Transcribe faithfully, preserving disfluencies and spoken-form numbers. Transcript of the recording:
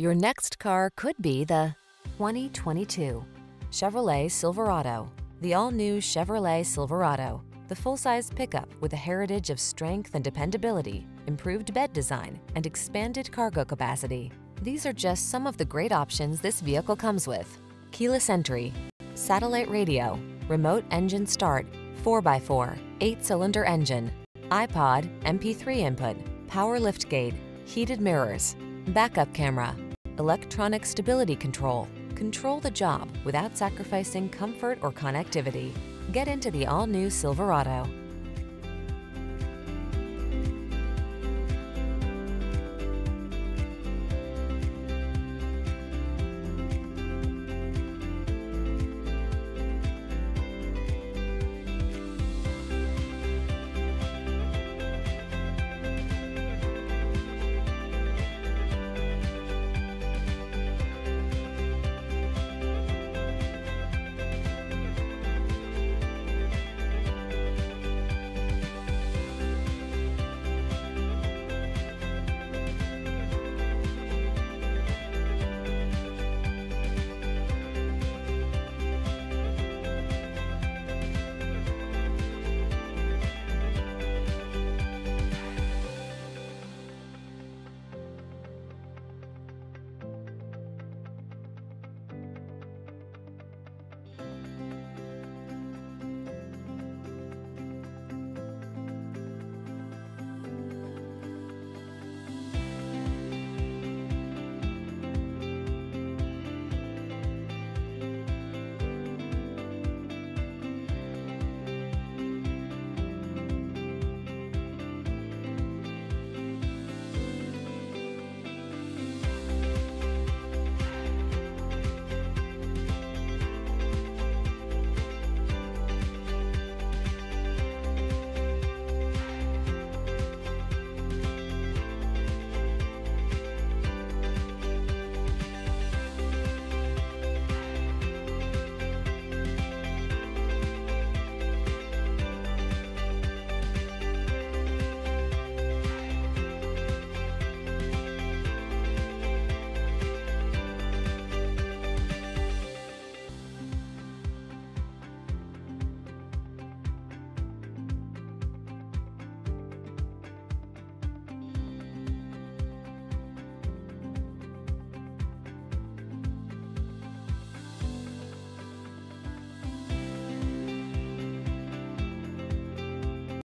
Your next car could be the twenty twenty-two Chevrolet Silverado. The all-new Chevrolet Silverado, the full-size pickup with a heritage of strength and dependability, improved bed design, and expanded cargo capacity. These are just some of the great options this vehicle comes with: keyless entry, satellite radio, remote engine start, four by four, eight-cylinder engine, iPod, M P three input, power liftgate, heated mirrors, backup camera, electronic stability control. Control the job without sacrificing comfort or connectivity. Get into the all-new Silverado.